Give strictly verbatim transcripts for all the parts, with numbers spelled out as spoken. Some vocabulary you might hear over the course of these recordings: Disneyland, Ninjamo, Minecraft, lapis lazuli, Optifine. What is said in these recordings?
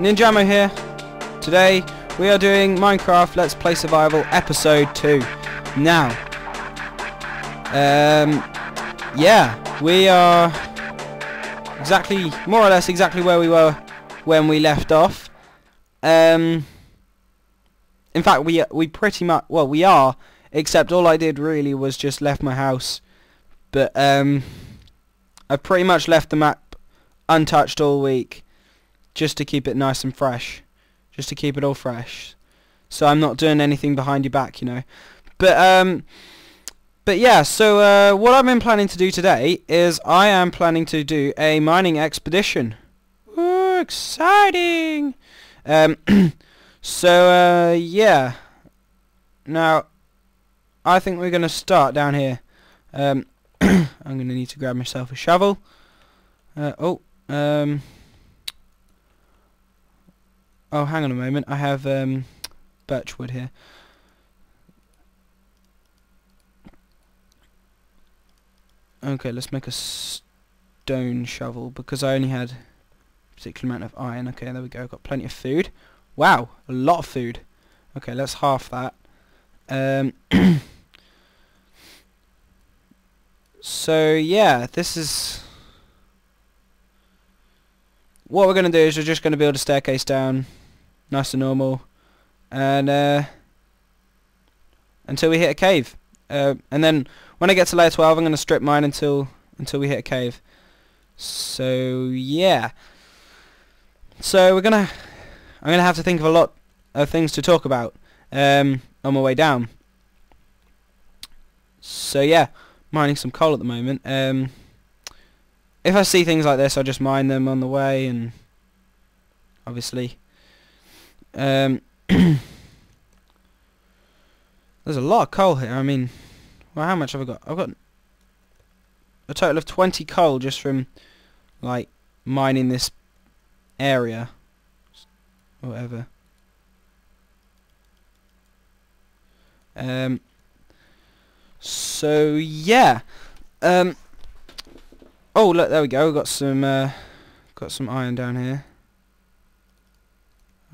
Ninjamo here. Today we are doing Minecraft Let's Play Survival Episode two. Now, um, yeah, we are exactly, more or less exactly where we were when we left off. Um, in fact, we we pretty much, well, we are, except all I did really was just left my house. But um, I've pretty much left the map untouched all week, just to keep it nice and fresh, just to keep it all fresh, so I'm not doing anything behind your back, you know. But um, but yeah, so uh, what I've been planning to do today is I am planning to do a mining expedition. Ooh, exciting! Um, so uh, yeah, now I think we're gonna start down here. Um, I'm gonna need to grab myself a shovel. Uh, oh, um. Oh, hang on a moment. I have um, birchwood here. Okay, let's make a stone shovel because I only had a particular amount of iron. Okay, there we go. I've got plenty of food. Wow, a lot of food. Okay, let's half that. Um, so, yeah, this is... What we're going to do is we're just going to build a staircase down. Nice and normal, and uh, until we hit a cave, uh, and then when I get to layer twelve, I'm going to strip mine until until we hit a cave. So yeah, so we're gonna I'm gonna have to think of a lot of things to talk about um, on my way down. So yeah, mining some coal at the moment. Um, if I see things like this, I just mine them on the way, and obviously. Um, there's a lot of coal here. I mean, well, how much have I got? I've got a total of twenty coal just from like mining this area, or whatever. Um. So yeah. Um. Oh look, there we go. We've got some uh, got some iron down here.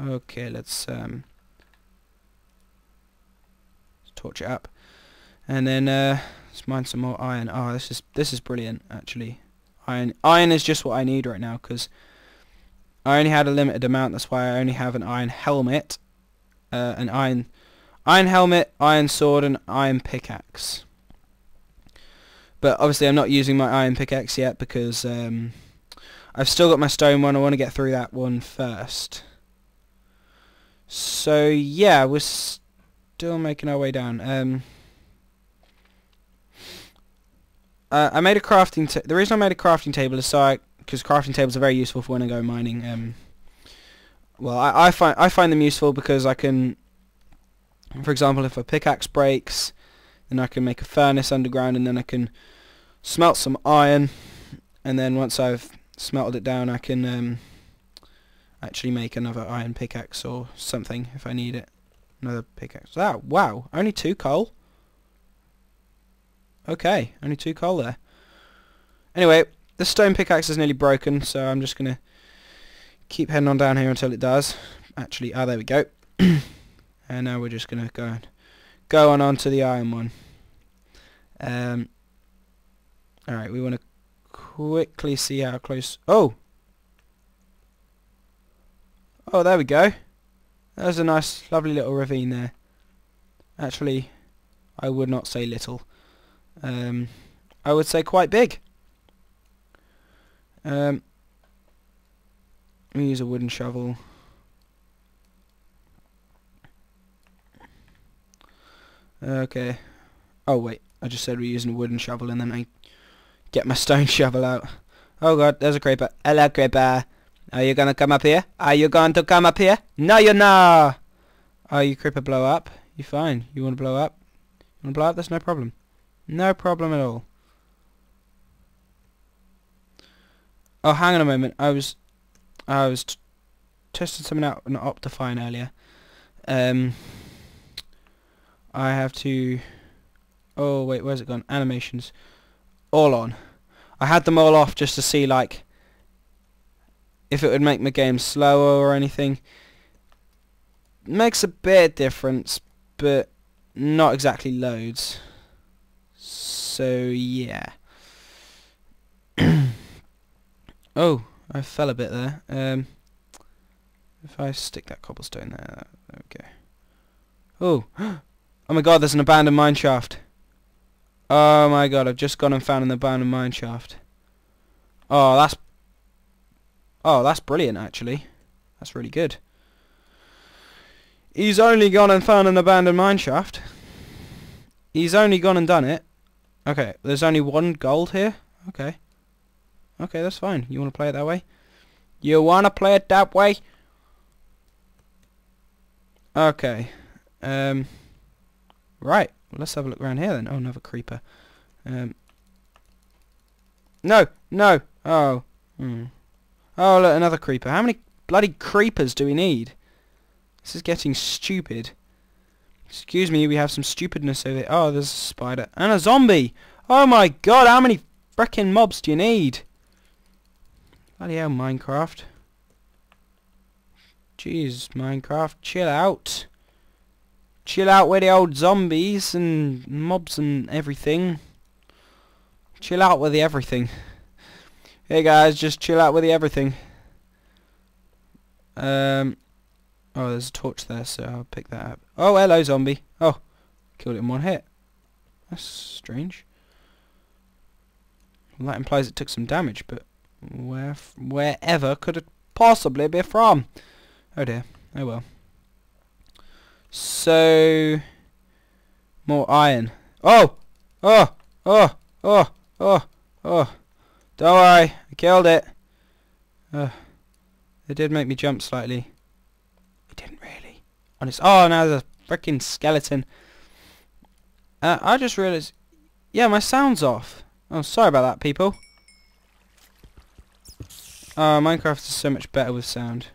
Okay, let's um, torch it up, and then uh, let's mine some more iron. Oh, this is this is brilliant, actually. Iron, iron is just what I need right now because I only had a limited amount. That's why I only have an iron helmet, uh, an iron, iron helmet, iron sword, and iron pickaxe. But obviously, I'm not using my iron pickaxe yet because um, I've still got my stone one. I want to get through that one first. So yeah, we're still making our way down. Um, uh, I made a crafting table. The reason I made a crafting table is so I, because crafting tables are very useful for when I go mining. Um, well, I, I find I find them useful because I can, for example, if a pickaxe breaks, then I can make a furnace underground, and then I can smelt some iron, and then once I've smelted it down, I can. Um, actually make another iron pickaxe or something if I need it. Another pickaxe. Ah, wow, only two coal. Okay, only two coal there. Anyway, the stone pickaxe is nearly broken, so I'm just going to keep heading on down here until it does. Actually, ah, there we go. And now we're just going to go on, go on, on to the iron one. Um, Alright, we want to quickly see how close... Oh! Oh, there we go. That was a nice, lovely little ravine there. Actually, I would not say little. Um, I would say quite big. Um, let me use a wooden shovel. Okay. Oh, wait. I just said we're using a wooden shovel and then I get my stone shovel out. Oh, God. There's a creeper. Hello, creeper. Are you gonna come up here? Are you going to come up here? No, you're not! Oh, you creeper, blow up. You fine. You wanna blow up? You wanna blow up? That's no problem. No problem at all. Oh, hang on a moment. I was... I was t testing something out on Optifine earlier. Um... I have to... Oh, wait, where's it gone? Animations. All on. I had them all off just to see, like... if it would make my game slower or anything. It makes a bit of difference, but not exactly loads. So yeah. Oh, I fell a bit there. Um, if I stick that cobblestone there, there we go. Oh, oh my god, there's an abandoned mineshaft. Oh my god, I've just gone and found an abandoned mineshaft. Oh, that's... Oh, that's brilliant, actually. That's really good. He's only gone and found an abandoned mineshaft. He's only gone and done it. Okay, there's only one gold here? Okay. Okay, that's fine. You want to play it that way? You want to play it that way? Okay. Um, right. Well, let's have a look around here then. Oh, another creeper. Um, no! No! Oh. Mm. Oh, look, another creeper. How many bloody creepers do we need? This is getting stupid. Excuse me, we have some stupidness over here. Oh, there's a spider. And a zombie! Oh my god, how many frickin' mobs do you need? Bloody hell, Minecraft. Jeez, Minecraft, chill out. Chill out with the old zombies and mobs and everything. Chill out with the everything. Hey guys, just chill out with the everything. Um, oh, there's a torch there, so I'll pick that up. Oh, hello, zombie. Oh, killed it in one hit. That's strange. Well, that implies it took some damage, but where, f wherever could it possibly be from? Oh dear. Oh well. So more iron. Oh, oh, oh, oh, oh, oh. Don't worry, I killed it. Uh, it did make me jump slightly. It didn't really. Honest. Oh, now there's a freaking skeleton. Uh, I just realised. Yeah, my sound's off. Oh, sorry about that, people. Oh, uh, Minecraft is so much better with sound.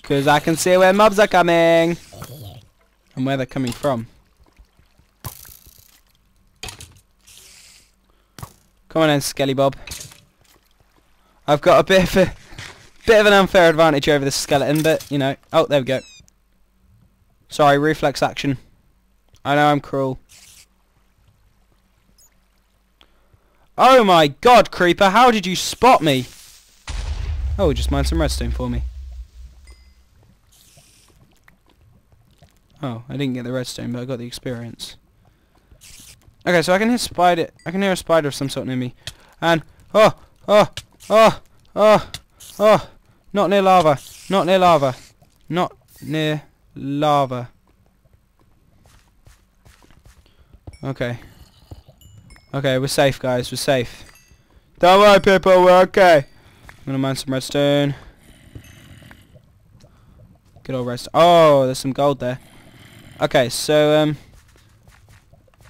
Because I can see where mobs are coming. And where they're coming from. Come on then, Skelly Bob. I've got a bit of a bit of an unfair advantage over this skeleton, but you know. Oh, there we go. Sorry, reflex action. I know I'm cruel. Oh my god, creeper, how did you spot me? Oh, just mine some redstone for me. Oh, I didn't get the redstone, but I got the experience. Okay, so I can hear spider. I can hear a spider of some sort near me, and oh, oh, oh, oh, oh! Not near lava. Not near lava. Not near lava. Okay. Okay, we're safe, guys. We're safe. Don't worry, people. We're okay. I'm gonna mine some redstone. Good old redstone. Oh, there's some gold there. Okay, so um,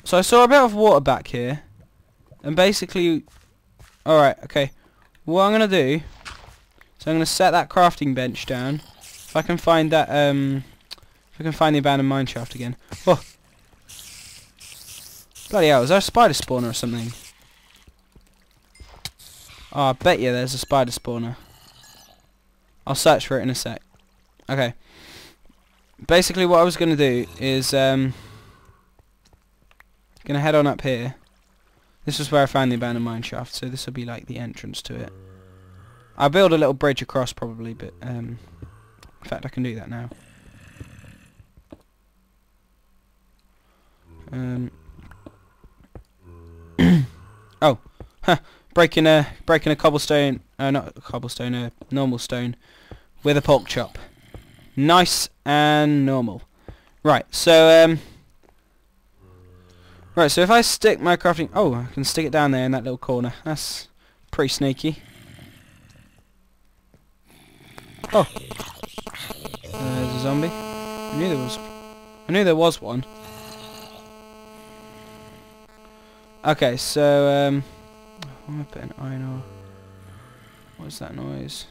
so I saw a bit of water back here, and basically, all right, okay. What I'm gonna do, so I'm gonna set that crafting bench down. If I can find that, um, if I can find the abandoned mineshaft again. Oh, bloody hell! Is there a spider spawner or something? Oh, I bet you there's a spider spawner. I'll search for it in a sec. Okay. Basically what I was going to do is um, going to head on up here. This is where I found the abandoned mineshaft, so this will be like the entrance to it. I'll build a little bridge across probably, but um, in fact I can do that now. Um. Oh, huh, breaking a breaking a cobblestone, uh, not a cobblestone, a normal stone with a pork chop. Nice and normal. Right, so um Right, so if I stick my crafting oh, I can stick it down there in that little corner. That's pretty sneaky. Oh, uh, there's a zombie. I knew there was I knew there was one. Okay, so um I'm gonna put an iron ore. What's that noise?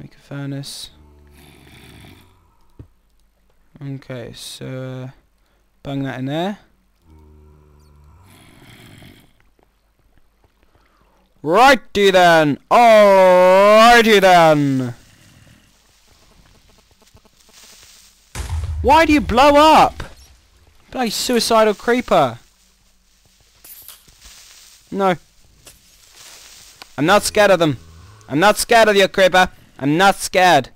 Make a furnace. Okay, so uh, Bang that in there. Righty then. Alrighty then. Why do you blow up? Bloody suicidal creeper. No. I'm not scared of them. I'm not scared of your creeper. I'm not scared.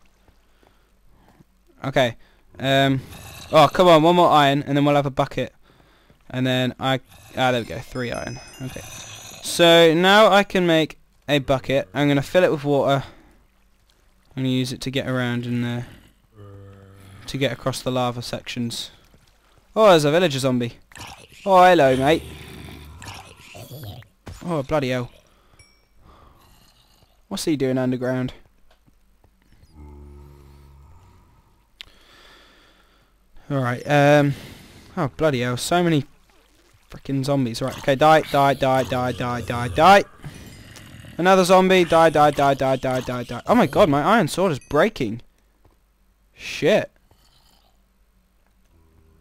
Okay. Um. Oh, come on. One more iron, and then we'll have a bucket. And then I... Ah, there we go. Three iron. Okay. So now I can make a bucket. I'm going to fill it with water. I'm going to use it to get around in there. To get across the lava sections. Oh, there's a villager zombie. Oh, hello, mate. Oh, bloody hell. What's he doing underground? Alright, um... oh, bloody hell. So many freaking zombies. Right, okay, die, die, die, die, die, die, die. Another zombie. Die, die, die, die, die, die, die. Oh my god, my iron sword is breaking. Shit.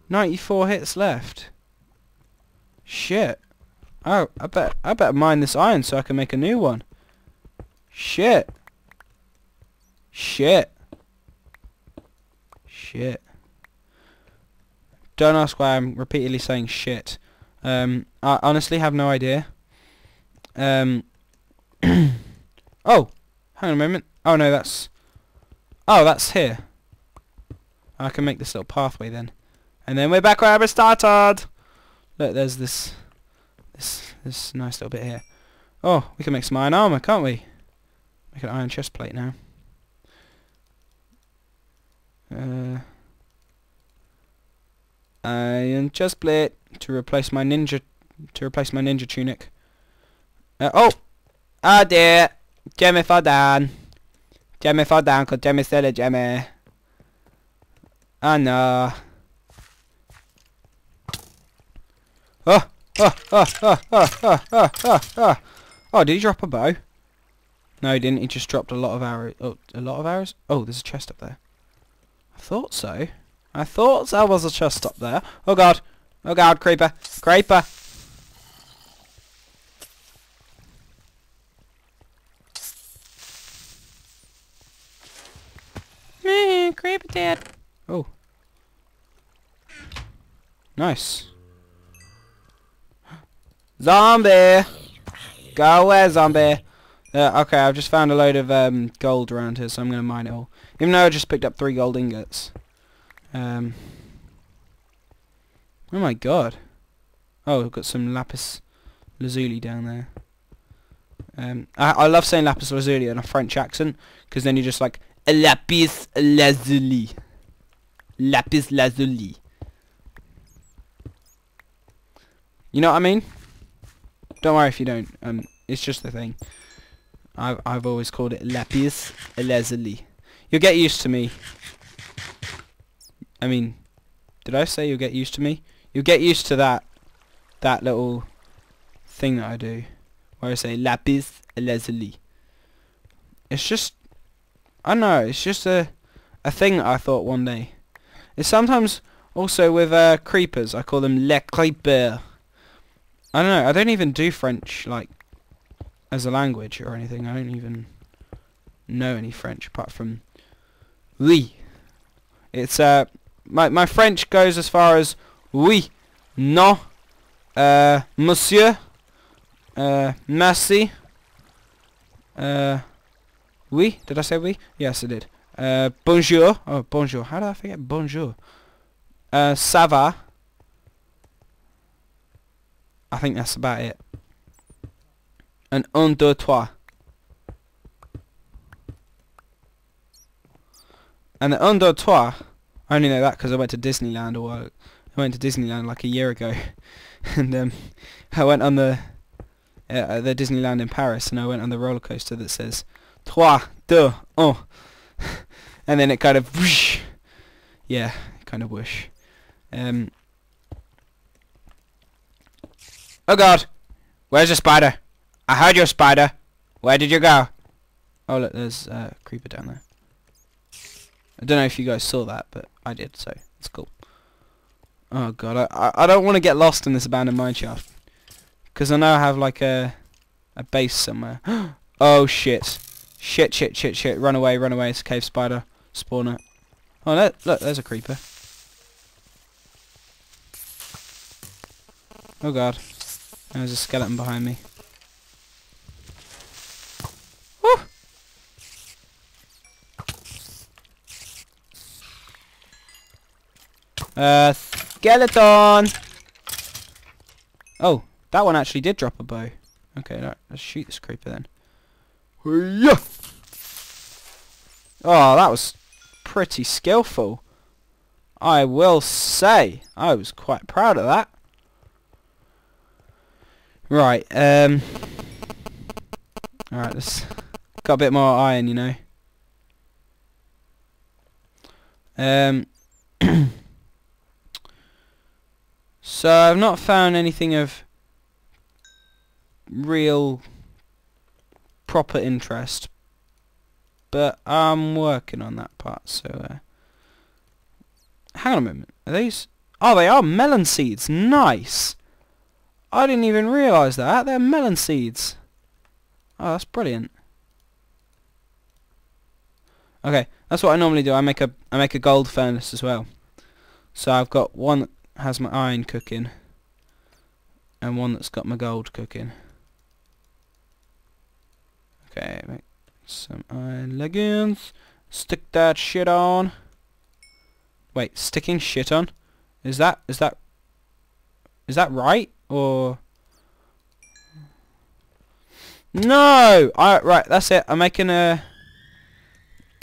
ninety-four hits left. Shit. Oh, I bet I better mine this iron so I can make a new one. Shit. Shit. Shit. Don't ask why I'm repeatedly saying shit. Um, I honestly have no idea. Um. Oh, hang on a moment. Oh no, that's... Oh, that's here. I can make this little pathway then. And then we're back where we started! Look, there's this... This this nice little bit here. Oh, we can make some iron armour, can't we? Make an iron chest plate now. Uh, iron chest plate to replace my ninja to replace my ninja tunic. Uh, oh, ah oh dear, Jemmy fell down. Jemmy fell down because Jemmy's still a Jemmy. Ah no. Oh. Oh, oh, oh, oh, oh, oh, oh, oh. Oh, did he drop a bow? No, he didn't. He just dropped a lot of arrows. Oh, a lot of arrows? Oh, there's a chest up there. I thought so. I thought there was a chest up there. Oh, God. Oh, God. Creeper. Creeper. Meh, creeper dead. Oh. Nice. Zombie! Go away, zombie! Uh, okay, I've just found a load of um, gold around here, so I'm going to mine it all. Even though I just picked up three gold ingots. Um, oh my god. Oh, I've got some lapis lazuli down there. Um, I, I love saying lapis lazuli in a French accent, because then you're just like, lapis lazuli. Lapis lazuli. You know what I mean? Don't worry if you don't. Um, it's just the thing. I've I've always called it lapis lazuli. You'll get used to me. I mean, did I say you'll get used to me? You'll get used to that that little thing that I do, where I say lapis lazuli. It's just, I don't know. It's just a a thing that I thought one day. It's sometimes also with uh, creepers. I call them le creeper. I don't know, I don't even do French, like, as a language or anything. I don't even know any French apart from oui. It's, uh, my, my French goes as far as oui, non, uh, monsieur, uh, merci, uh, oui, did I say oui? Yes, I did. Uh, bonjour, oh, bonjour, how did I forget bonjour? Uh, ça va. I think that's about it. And un, deux, trois. And the un, deux, trois, I only know that because I went to Disneyland, or I went to Disneyland like a year ago. And um, I went on the, uh, the Disneyland in Paris, and I went on the roller coaster that says trois, deux, un. And then it kind of whoosh. Yeah, kind of whoosh. Um... Oh god! Where's the spider? I heard your spider! Where did you go? Oh look, there's uh, a creeper down there. I don't know if you guys saw that, but I did, so it's cool. Oh god, I I don't want to get lost in this abandoned mineshaft, because I now have like a a base somewhere. Oh shit, shit, shit, shit, shit! Run away, run away! It's a cave spider spawner. Oh no, look, there's a creeper. Oh god, there's a skeleton behind me. Woo! Uh, skeleton! Oh, that one actually did drop a bow. Okay, right, let's shoot this creeper then. Hoo-yah! Oh, that was pretty skillful, I will say. I was quite proud of that. Right, um... alright, let's... got a bit more iron, you know. Um... So I've not found anything of real proper interest, but I'm working on that part. So uh, hang on a moment. Are these? Oh, they are melon seeds. Nice. I didn't even realise that they're melon seeds. Oh, that's brilliant. Okay, that's what I normally do. I make a I make a gold furnace as well. So I've got one that has my iron cooking and one that's got my gold cooking. Okay, make some iron leggings. Stick that shit on. Wait, sticking shit on? Is that is that is that right or no? I right, that's it. I'm making a.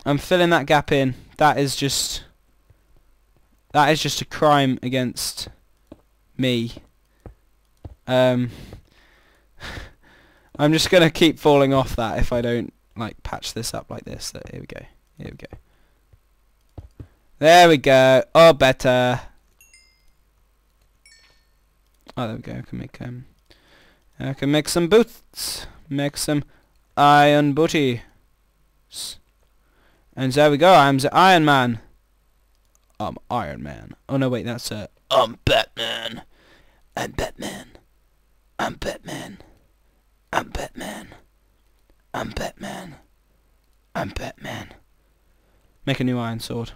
I'm filling that gap in. That is just. That is just a crime against me. Um, I'm just gonna keep falling off that if I don't like patch this up like this. So, here we go. Here we go. There we go. Oh, better. Oh, there we go. I can make um, I can make some boots. Make some iron booty. And there we go. I'm the Iron Man. I'm um, Iron Man. Oh no, wait, that's uh, I'm Batman. I'm Batman. I'm Batman. I'm Batman. I'm Batman. I'm Batman. Make a new iron sword.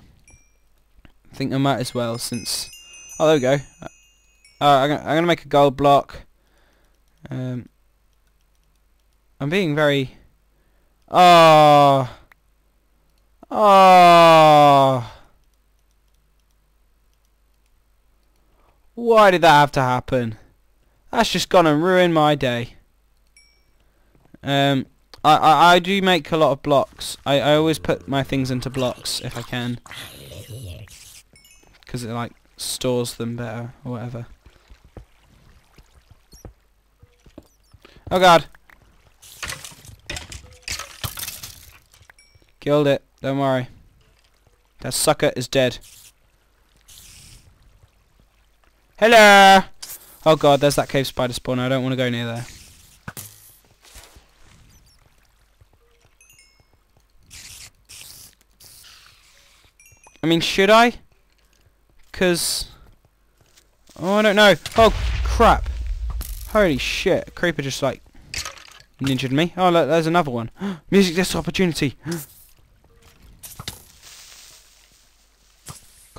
I think I might as well since. Oh, there we go. Uh, I'm gonna, I'm gonna make a gold block. Um, I'm being very. Ah. Oh. Ah. Oh. Why did that have to happen? That's just gone and ruined my day. Um, I, I, I do make a lot of blocks. I, I always put my things into blocks if I can. Because it like stores them better or whatever. Oh god. Killed it. Don't worry. That sucker is dead. Hello! Oh god, there's that cave spider spawner. I don't want to go near there. I mean, should I? Because... oh, I don't know. Oh, crap. Holy shit. A creeper just, like, ninja'd me. Oh, look, there's another one. Music desk opportunity. Come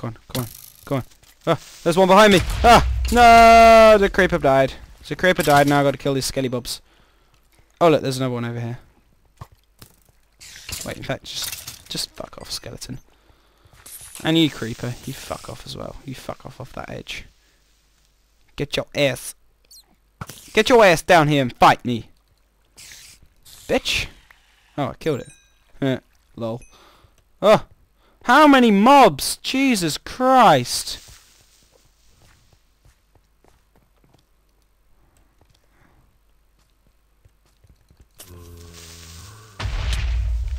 on, come on, come on. Ah, there's one behind me. Ah, no, the creeper died. The creeper died. Now I've got to kill these skelly bobs. Oh look, there's another one over here. Wait, in fact, just, just fuck off, skeleton. And you creeper, you fuck off as well. You fuck off off that edge. Get your ass, get your ass down here and fight me, bitch. Oh, I killed it. Lol. Oh, how many mobs? Jesus Christ.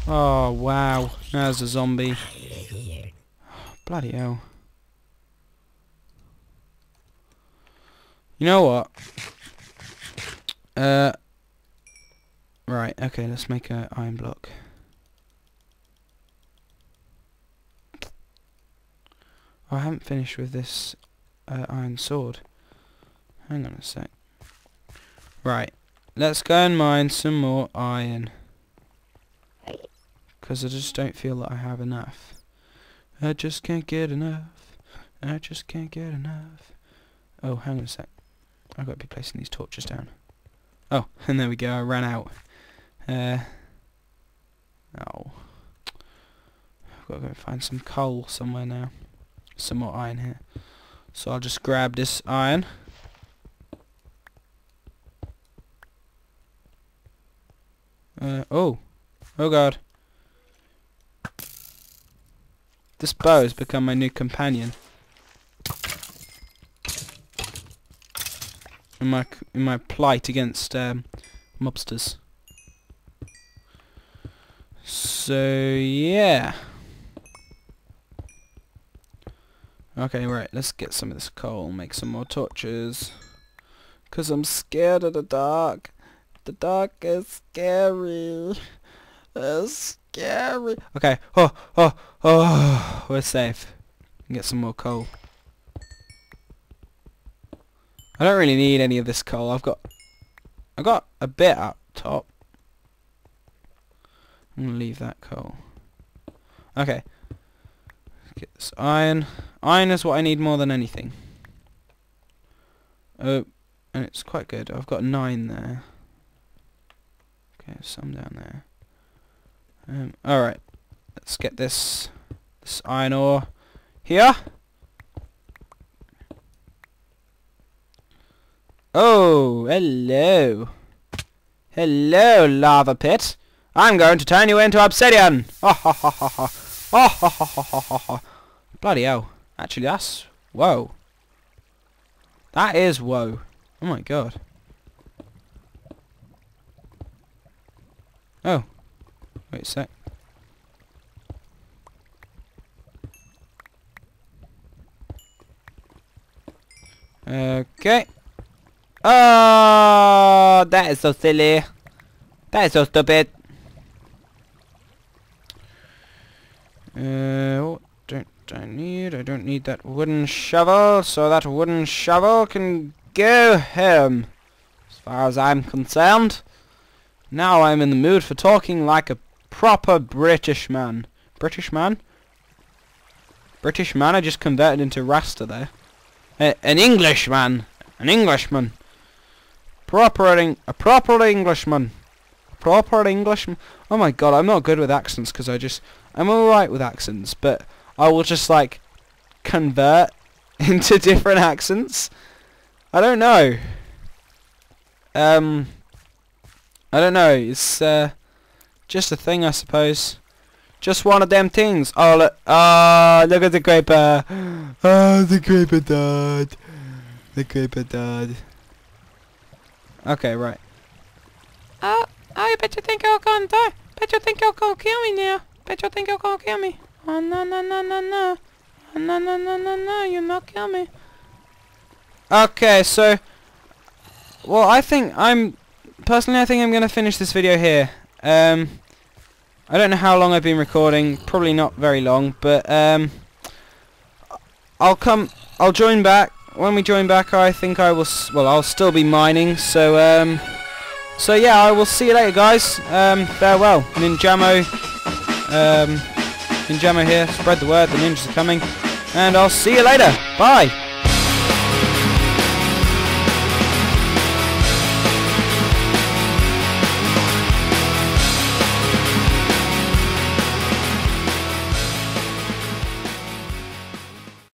Oh wow, there's a zombie. Oh, bloody hell. You know what? Uh Right, okay, let's make an iron block. Oh, I haven't finished with this uh, iron sword. Hang on a sec. Right, let's go and mine some more iron. Because I just don't feel that I have enough. I just can't get enough. I just can't get enough. Oh, hang on a sec. I've got to be placing these torches down. Oh, and there we go. I ran out. Uh, oh. I've got to go find some coal somewhere now. Some more iron here. So I'll just grab this iron. Uh, oh. Oh, God. This bow has become my new companion. In my in my plight against um, mobsters. So yeah. Okay, right. Let's get some of this coal. Make some more torches. Cause I'm scared of the dark. The dark is scary. It's scary. Okay. Oh, oh, oh. We're safe. Get some more coal. I don't really need any of this coal. I've got, I've got a bit up top. I'm gonna leave that coal. Okay. Let's get this iron. Iron is what I need more than anything. Oh, and it's quite good. I've got nine there. Okay, some down there. Um, alright, let's get this this iron ore here. Oh, hello. Hello, lava pit. I'm going to turn you into obsidian. Oh, ha, ha, ha, ha. Oh, ha, ha, ha, ha, ha. Bloody hell. Actually, that's... Whoa. That is whoa. Oh, my God. Oh. Wait a sec. Okay. Oh, that is so silly. That is so stupid. Uh, what don't I need? I don't need that wooden shovel, so that wooden shovel can go home. As far as I'm concerned. Now I'm in the mood for talking like a proper British man. British man? British man, I just converted into Rasta there. A an Englishman. An Englishman. Proper in a proper Englishman. A proper Englishman. Oh my God, I'm not good with accents because I just... I'm alright with accents, but I will just like convert into different accents. I don't know. Um... I don't know, it's uh, just a thing I suppose. Just one of them things. Oh look, oh, look at the creeper. Oh, the creeper died. The creeper died. Okay, right. Oh, oh, bet you think you're gonna die. Bet you think you're gonna kill me now. Bet you think you're gonna kill me. Oh no, no, no, no, no. Oh, no, no, no, no, no, you'll not kill me. Okay, so... Well, I think I'm... Personally, I think I'm going to finish this video here. Um, I don't know how long I've been recording. Probably not very long, but um, I'll come. I'll join back. When we join back, I think I will. S well, I'll still be mining. So, um, so yeah, I will see you later, guys. Um, farewell, Ninjamo. Um, Ninjamo here. Spread the word. The ninjas are coming, and I'll see you later. Bye.